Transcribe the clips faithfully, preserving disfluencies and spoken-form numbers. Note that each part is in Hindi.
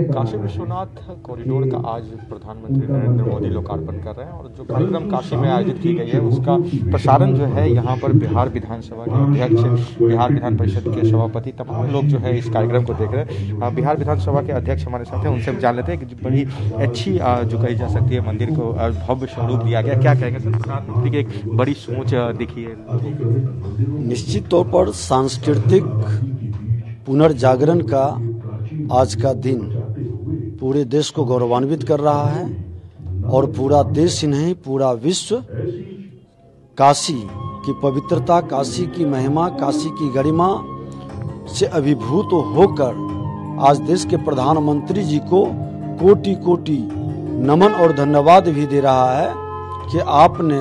काशी विश्वनाथ कॉरिडोर का आज प्रधानमंत्री नरेंद्र मोदी लोकार्पण कर रहे हैं और जो कार्यक्रम काशी में आयोजित की गई है उसका प्रसारण जो है यहाँ पर बिहार विधानसभा के अध्यक्ष, बिहार विधान परिषद के सभापति, तमाम लोग जो है इस कार्यक्रम को देख रहे हैं। बिहार विधानसभा के अध्यक्ष हमारे साथ हैं, उनसे हम जान लेते हैं कि बड़ी अच्छी जो कही जा सकती है मंदिर को भव्य स्वरूप दिया गया, क्या कहेंगे सर? प्रधानमंत्री की एक बड़ी सोच दिखी है। निश्चित तौर पर सांस्कृतिक पुनर्जागरण का आज का दिन पूरे देश को गौरवान्वित कर रहा है और पूरा देश ही नहीं पूरा विश्व काशी की पवित्रता, काशी की महिमा, काशी की गरिमा से अभिभूत होकर आज देश के प्रधानमंत्री जी को कोटि कोटि नमन और धन्यवाद भी दे रहा है कि आपने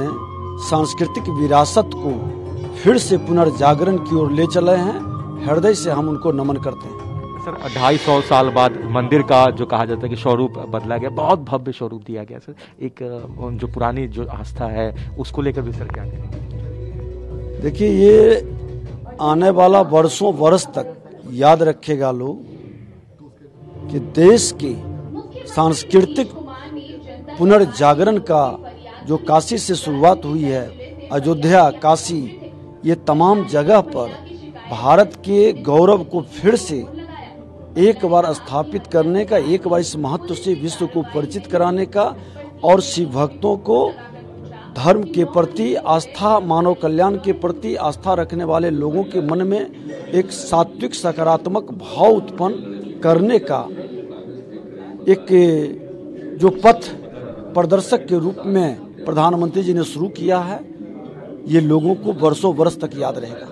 सांस्कृतिक विरासत को फिर से पुनर्जागरण की ओर ले चले हैं। हृदय से हम उनको नमन करते हैं। सर, ढाई सौ साल बाद मंदिर का जो कहा जाता है कि स्वरूप बदला गया, बहुत भव्य स्वरूप दिया गया। सर, एक जो पुरानी जो आस्था है उसको लेकर भी सर क्या कहेंगे? देखिए, ये आने वाला वर्षों वर्ष तक याद रखेगा लोग कि देश के सांस्कृतिक पुनर्जागरण का जो काशी से शुरुआत हुई है, अयोध्या, काशी, ये तमाम जगह पर भारत के गौरव को फिर से एक बार स्थापित करने का, एक बार इस महत्व से विश्व को परिचित कराने का और शिव भक्तों को धर्म के प्रति आस्था, मानव कल्याण के प्रति आस्था रखने वाले लोगों के मन में एक सात्विक सकारात्मक भाव उत्पन्न करने का एक जो पथ प्रदर्शक के रूप में प्रधानमंत्री जी ने शुरू किया है, ये लोगों को वर्षों वर्ष तक याद रहेगा।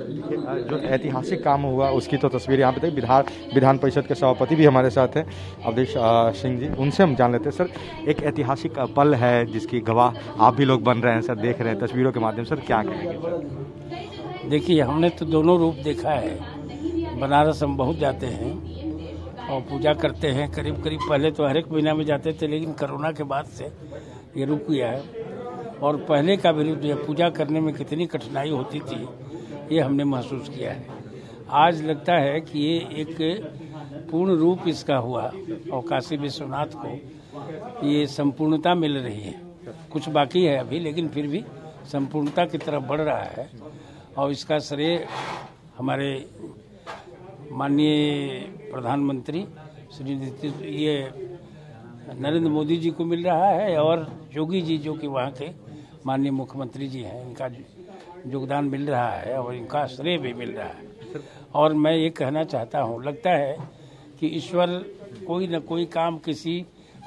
जो ऐतिहासिक काम हुआ उसकी तो तस्वीर यहाँ पे देखिए। बिहार विधान परिषद के सभापति भी हमारे साथ हैं, अवधेश सिंह जी, उनसे हम जान लेते हैं। सर, एक ऐतिहासिक पल है जिसकी गवाह आप भी लोग बन रहे हैं, सर देख रहे हैं तस्वीरों के माध्यम से, सर क्या कहेंगे? देखिए, हमने तो दोनों रूप देखा है। बनारस हम बहुत जाते हैं और पूजा करते हैं, करीब करीब पहले तो हर एक महीना में जाते थे, लेकिन कोरोना के बाद से ये रुक गया है। और पहले का विरुद्ध पूजा करने में कितनी कठिनाई होती थी ये हमने महसूस किया है। आज लगता है कि ये एक पूर्ण रूप इसका हुआ और काशी विश्वनाथ को ये संपूर्णता मिल रही है। कुछ बाकी है अभी, लेकिन फिर भी संपूर्णता की तरफ बढ़ रहा है और इसका श्रेय हमारे माननीय प्रधानमंत्री श्री ये नरेंद्र मोदी जी को मिल रहा है और योगी जी जो कि वहाँ के माननीय मुख्यमंत्री जी हैं, इनका योगदान मिल रहा है और इनका श्रेय भी मिल रहा है। और मैं ये कहना चाहता हूँ, लगता है कि ईश्वर कोई न कोई काम किसी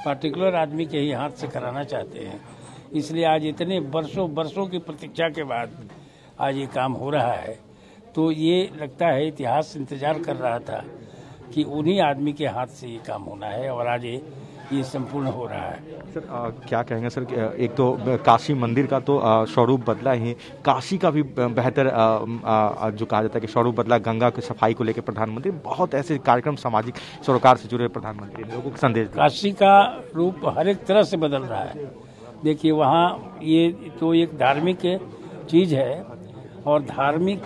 पार्टिकुलर आदमी के ही हाथ से कराना चाहते हैं, इसलिए आज इतने वर्षों वर्षों की प्रतीक्षा के बाद आज ये काम हो रहा है। तो ये लगता है इतिहास इंतजार कर रहा था कि उन्हीं आदमी के हाथ से ये काम होना है और आज ये ये संपूर्ण हो रहा है। सर, आ, क्या कहेंगे सर? एक तो काशी मंदिर का तो स्वरूप बदला ही, काशी का भी बेहतर आ, आ, जो कहा जाता है कि स्वरूप बदला। गंगा की सफाई को लेकर प्रधानमंत्री बहुत ऐसे कार्यक्रम, सामाजिक सरोकार से जुड़े प्रधानमंत्री लोगों को संदेश। काशी का रूप हर एक तरह से बदल रहा है। देखिए, वहाँ ये तो एक धार्मिक चीज़ है और धार्मिक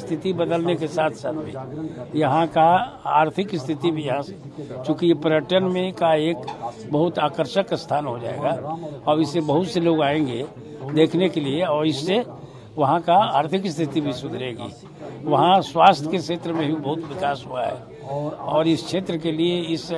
स्थिति बदलने के साथ साथ भी यहाँ का आर्थिक स्थिति भी, यहाँ से चूँकि ये पर्यटन में का एक बहुत आकर्षक स्थान हो जाएगा और इससे बहुत से लोग आएंगे देखने के लिए और इससे वहाँ का आर्थिक स्थिति भी सुधरेगी। वहाँ स्वास्थ्य के क्षेत्र में भी बहुत विकास हुआ है और इस क्षेत्र के लिए, इस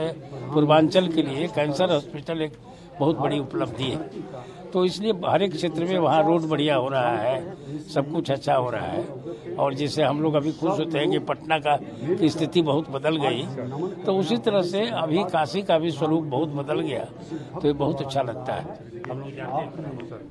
पूर्वांचल के लिए कैंसर हॉस्पिटल एक बहुत बड़ी उपलब्धि है। तो इसलिए हर एक क्षेत्र में वहाँ रोड बढ़िया हो रहा है, सब कुछ अच्छा हो रहा है। और जैसे हम लोग अभी खुश होते हैं कि पटना का की स्थिति बहुत बदल गई, तो उसी तरह से अभी काशी का भी स्वरूप बहुत बदल गया, तो ये बहुत अच्छा लगता है। हम लोग जानते हैं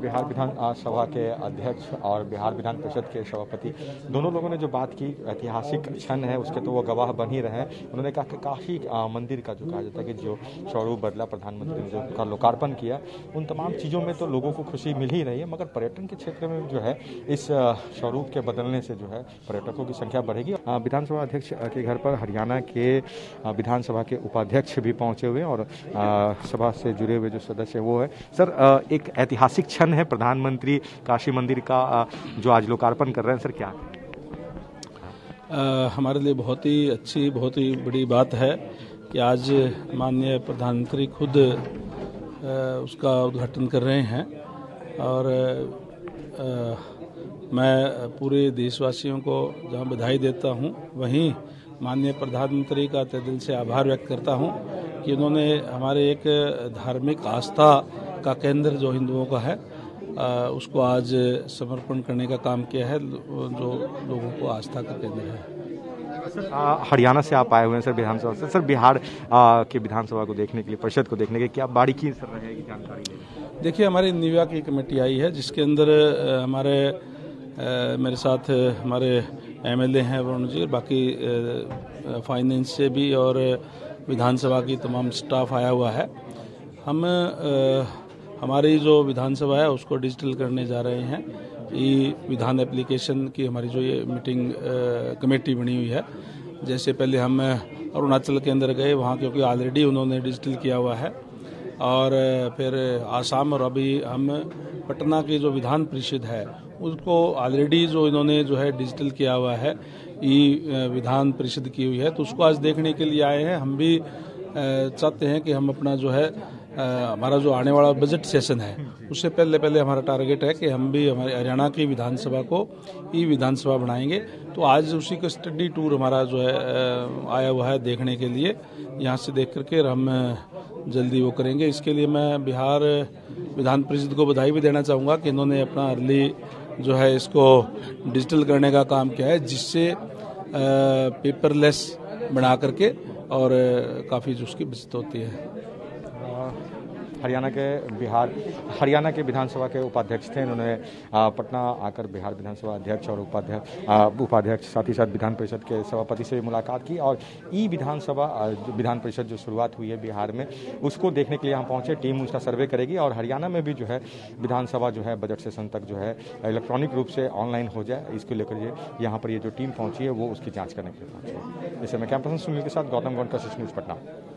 बिहार विधानसभा के अध्यक्ष और बिहार विधान परिषद के सभापति दोनों लोगों ने जो बात की, ऐतिहासिक क्षण है उसके तो वो गवाह बन ही रहे हैं। उन्होंने कहा कि काशी मंदिर का जो कहा जाता है कि जो स्वरूप बदला, प्रधानमंत्री ने जो का लोकार्पण किया, उन तमाम चीज़ों में तो लोगों को खुशी मिल ही रही है, मगर पर्यटन के क्षेत्र में जो है इस स्वरूप के बदलने से जो है पर्यटकों की संख्या बढ़ेगी। विधानसभा अध्यक्ष के घर पर हरियाणा के विधानसभा के उपाध्यक्ष भी पहुँचे हुए और सभा से जुड़े हुए जो सदस्य वो है। सर, एक ऐतिहासिक क्षण है, प्रधानमंत्री काशी मंदिर का जो आज लोकार्पण कर रहे हैं, सर क्या आ, हमारे लिए बहुत ही अच्छी, बहुत ही बड़ी बात है कि आज माननीय प्रधानमंत्री खुद उसका उद्घाटन कर रहे हैं और मैं पूरे देशवासियों को जहां बधाई देता हूं, वहीं माननीय प्रधानमंत्री का तहे दिल से आभार व्यक्त करता हूं कि उन्होंने हमारे एक धार्मिक आस्था का केंद्र जो हिंदुओं का है उसको आज समर्पण करने का काम किया है, जो लोगों को आस्था का केंद्र है। हरियाणा से आप आए हुए हैं सर विधानसभा से। सर बिहार आ, के विधानसभा को देखने के लिए, परिषद को देखने के लिए क्या बारीकी सर रहेगी, जानकारी? देखिए, हमारी नीवा की कमेटी आई है जिसके अंदर हमारे आ, मेरे साथ हमारे एमएलए हैं वरुण जी, बाकी आ, फाइनेंस से भी और विधानसभा की तमाम स्टाफ आया हुआ है। हम आ, हमारी जो विधानसभा है उसको डिजिटल करने जा रहे हैं। ई विधान एप्लीकेशन की हमारी जो ये मीटिंग कमेटी बनी हुई है, जैसे पहले हम अरुणाचल के अंदर गए, वहाँ क्योंकि ऑलरेडी उन्होंने डिजिटल किया हुआ है, और फिर आसाम, और अभी हम पटना की जो विधान परिषद है उसको ऑलरेडी जो इन्होंने जो है डिजिटल किया हुआ है, ई विधान परिषद की हुई है, तो उसको आज देखने के लिए आए हैं। हम भी चाहते हैं कि हम अपना जो है आ, हमारा जो आने वाला बजट सेशन है उससे पहले पहले हमारा टारगेट है कि हम भी हमारे हरियाणा की विधानसभा को ई विधानसभा बनाएंगे। तो आज उसी का स्टडी टूर हमारा जो है आया हुआ है देखने के लिए, यहाँ से देख करके हम जल्दी वो करेंगे। इसके लिए मैं बिहार विधान परिषद को बधाई भी देना चाहूँगा कि इन्होंने अपना अर्ली जो है इसको डिजिटल करने का काम किया है, जिससे पेपरलेस बना करके और काफ़ी उसकी बचत होती है। हरियाणा के बिहार हरियाणा के विधानसभा के उपाध्यक्ष थे, इन्होंने पटना आकर बिहार विधानसभा अध्यक्ष और उपाध्यक्ष उपाध्यक्ष साथ ही साथ विधान परिषद के सभापति से भी मुलाकात की, और ई विधानसभा विधान परिषद जो शुरुआत हुई है बिहार में उसको देखने के लिए यहाँ पहुँचे। टीम उसका सर्वे करेगी और हरियाणा में भी जो है विधानसभा जो है बजट सेशन तक जो है इलेक्ट्रॉनिक रूप से ऑनलाइन हो जाए, इसको लेकर यहाँ पर ये जो टीम पहुँची है वो उसकी जाँच करने के लिए पहुँची है। इस समय कैंपस सुनील के साथ गौतम गौंड का न्यूज़ पटना।